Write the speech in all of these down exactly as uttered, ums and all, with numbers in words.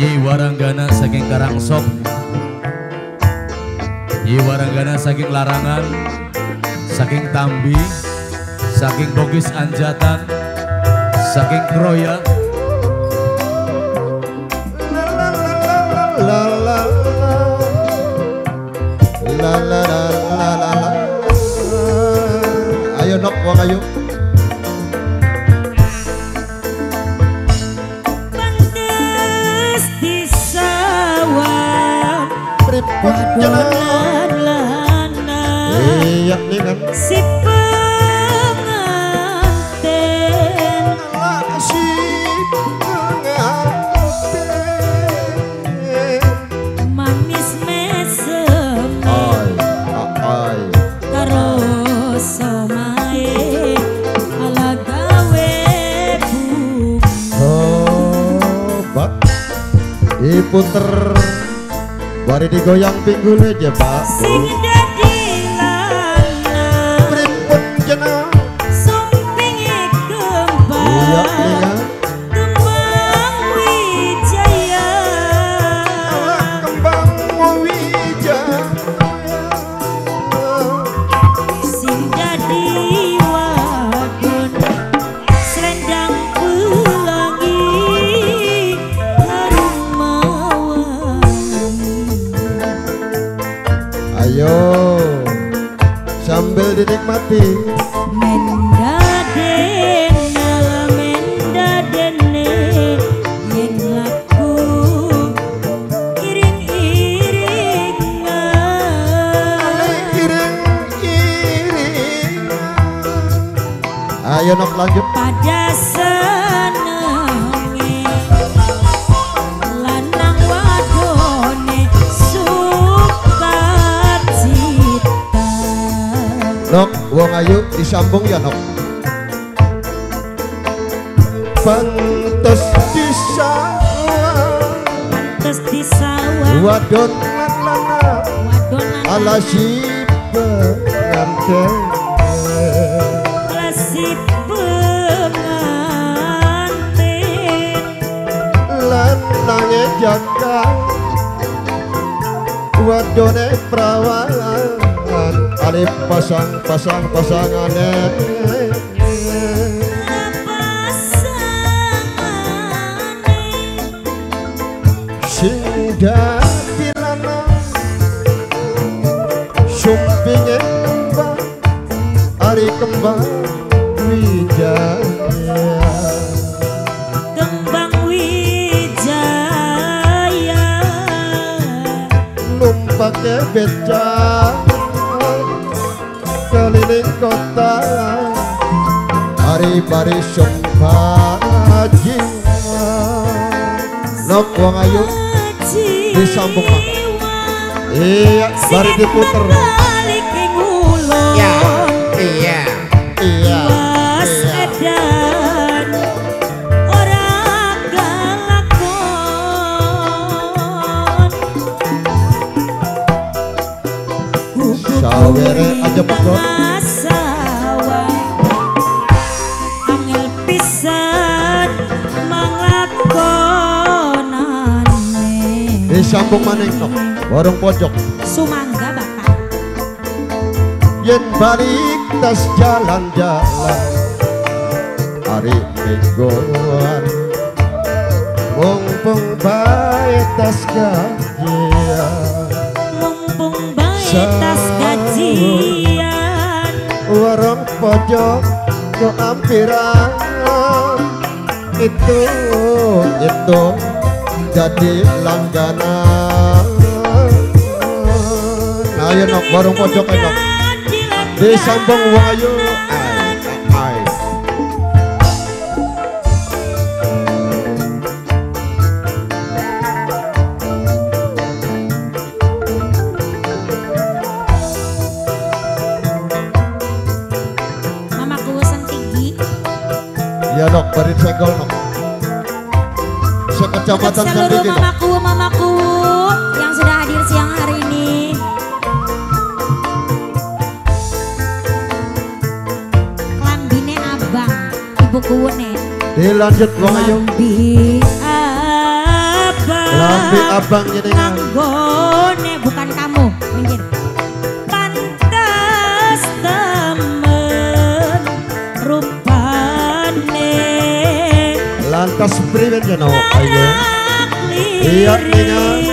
Ye Waranggana saking Karangsop, Ye Waranggana saking Larangan, saking Tambi, saking Bogis Anjatan, saking Kroya. La la la la la la la. Ayo nok wong ayo. Iya nih kan si penganten, si penganten manis mesem, ay ay karo somae ala gawe sobat diputer bari digoyang pinggule aja pak sambil dinikmati menda dene menda dene yen laku iring-iringan iring-iringan ayo nok lanjut pada senenge lanang wadone nok wong ayu disambung ya nok pantes disawang pantes disawang wadon lan lanang ala si penganten ala si penganten lanange jaga wadone prawan alif pasang pasang pasangan sing dadi lanang sumpinge kembang ari kembang wijaya kembang wijaya numpake becak keliling kota hari-hari sumpah jiwa nok wong ayu disambung maka iya bari diputer iya iya iya iya orang galakon sawere aja pokok disambung maning nok warung pojok sumangga bapak yen balik tas jalan-jalan hari mingguan mumpung baik tas gajian mumpung baik tas gajian warung pojok ke ampiran itu itu jadi langganan ayo nok warung pojok nok disambung wayu ay ay mama kuwasan tinggi ya nok beri segol nok sekecamatan seluruh mamaku mamaku yang sudah hadir siang hari ini klambine abang ibu kuwune dilanjut wong ayu klambine abang ambek abang jenengan. Nganggone bukan kamu. Minggir. Pantes temen rupane. Lantas pribadi jenengan. Ayo. Iya neng.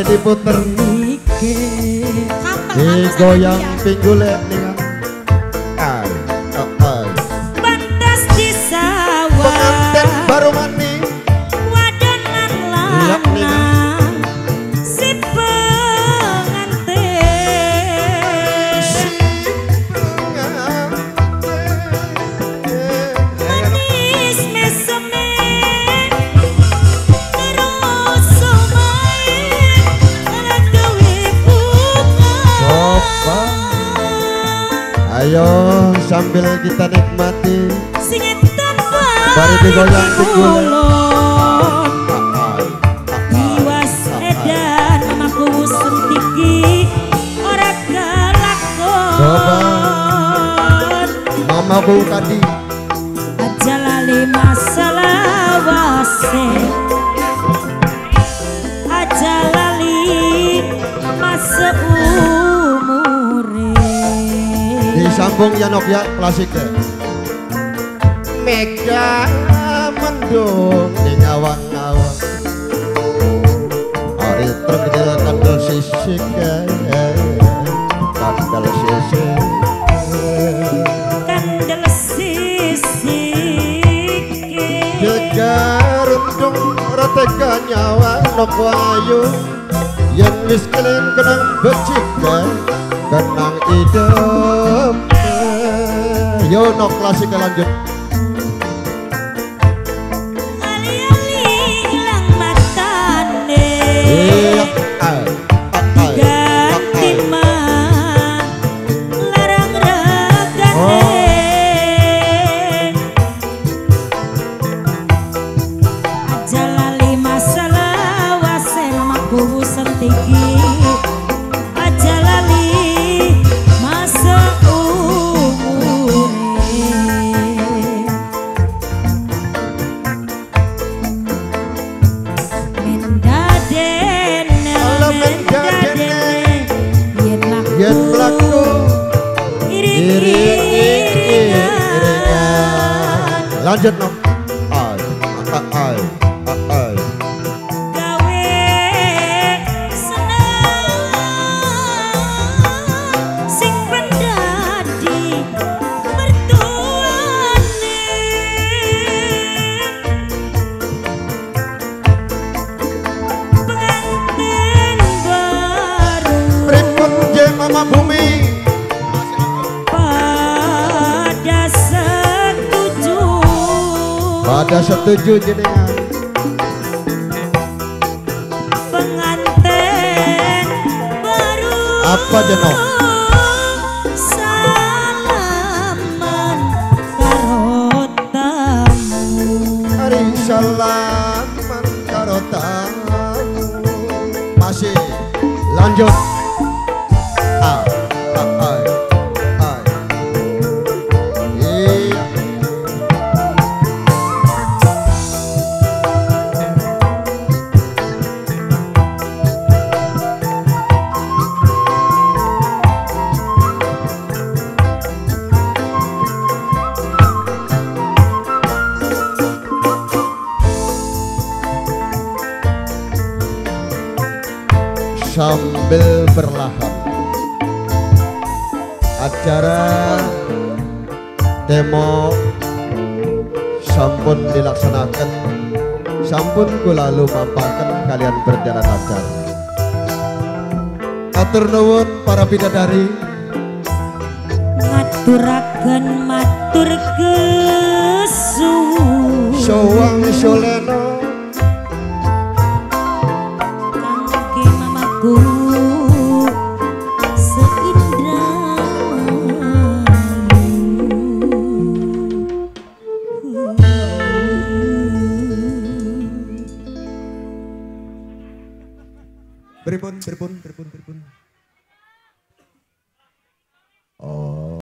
Diputer digoyang pinggulek dengan ay ay pantas di sawah penganten baru mani wadonan lanang si penganten si penganten manis mesemen terus ayo sambil kita nikmati singit tanpa baru digoyang digulung diwas edan mamaku sentiki ora kelakon mamaku tadi aja lali masalah wase aja lali masuk disambung ya nok ya klasiknya mega mendung di ngawang-ngawang hari terkejala kandel sisik kandel sisik kandel sisik jaga rundung ratega nyawa nok wayu yang miskin kenang becika kenang hidup yo no klasik lanjut ali-ali hilang matane ganti mah larang regane aja lali masalah wase mamaku sentiki aja lali lanjut nom ay ay ay gawe seneng sing pendadi mertuane penganten baru pripun je mama bumi ada setuju jenengan penganten baru apa jenok salaman karo tamu hari salaman karo tamu masih lanjut ah ah ah sambil berlahap acara demo sampun dilaksanakan sampun kula lumampakan kalian berjalan lancar atur nuwun para bidadari. aturaken matur kesuwun sawang soleno kangge mamaku seindah pripun pripun pripun pripun